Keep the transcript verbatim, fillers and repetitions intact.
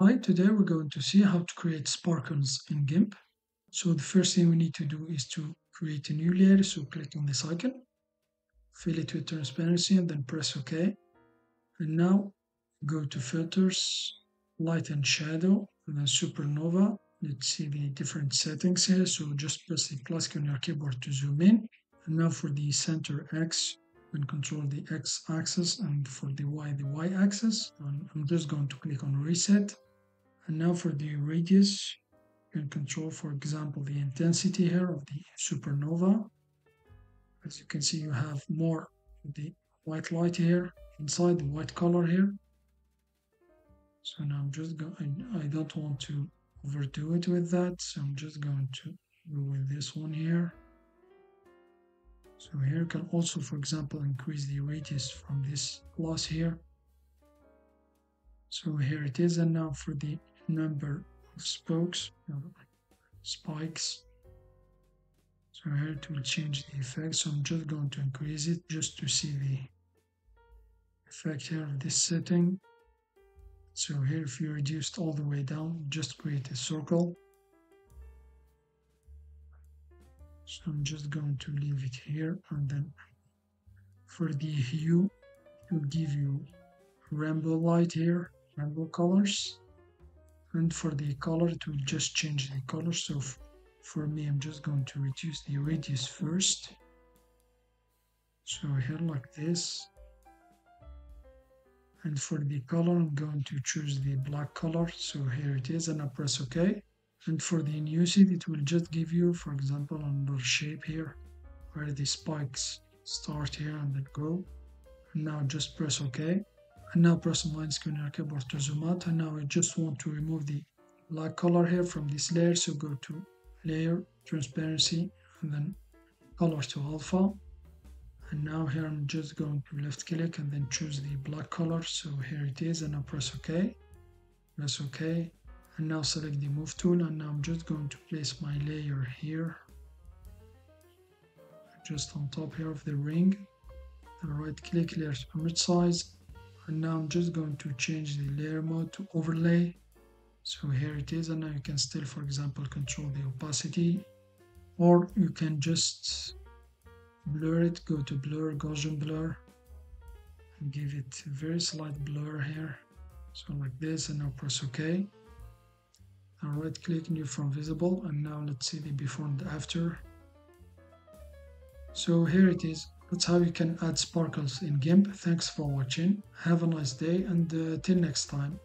Hi, today we're going to see how to create sparkles in GIMP. So the first thing we need to do is to create a new layer, so click on this icon, fill it with transparency and then press OK. And now go to filters, light and shadow, and then supernova. Let's see the different settings here, so just press the plus key on your keyboard to zoom in. And now for the center X, you can control the X axis, and for the Y, the Y axis. And I'm just going to click on reset. And now for the radius, you can control, for example, the intensity here of the supernova. As you can see, you have more of the white light here inside the white color here. So now I'm just going, I don't want to overdo it with that, so I'm just going to go with this one here. So here you can also, for example, increase the radius from this plus here. So here it is. And now for the number of spokes, uh, spikes. So here it will change the effect. So I'm just going to increase it just to see the effect here of this setting. So here, if you reduced all the way down, just create a circle. So I'm just going to leave it here, and then for the hue, it will give you rainbow light here, rainbow colors, and for the color, it will just change the color. So for me, I'm just going to reduce the radius first. So here, like this, and for the color, I'm going to choose the black color. So here it is, and I press OK. And for the new seed, it will just give you, for example, another shape here, where the spikes start here and then go. And now just press OK. And now press minus Q on your keyboard to zoom out. And now I just want to remove the black color here from this layer. So go to Layer, Transparency, and then Color to Alpha. And now here I'm just going to left click and then choose the black color. So here it is, and now press OK. Press OK. And now select the move tool, and now I'm just going to place my layer here, just on top here of the ring, and right click, layer to permit size. And now I'm just going to change the layer mode to overlay. So here it is, and now you can still, for example, control the opacity, or you can just blur it. Go to blur, Gaussian blur, and give it a very slight blur here, so like this, and now press OK. And right click, new from visible, and now let's see the before and after. So here it is. That's how you can add sparkles in GIMP. Thanks for watching, have a nice day, and uh, till next time.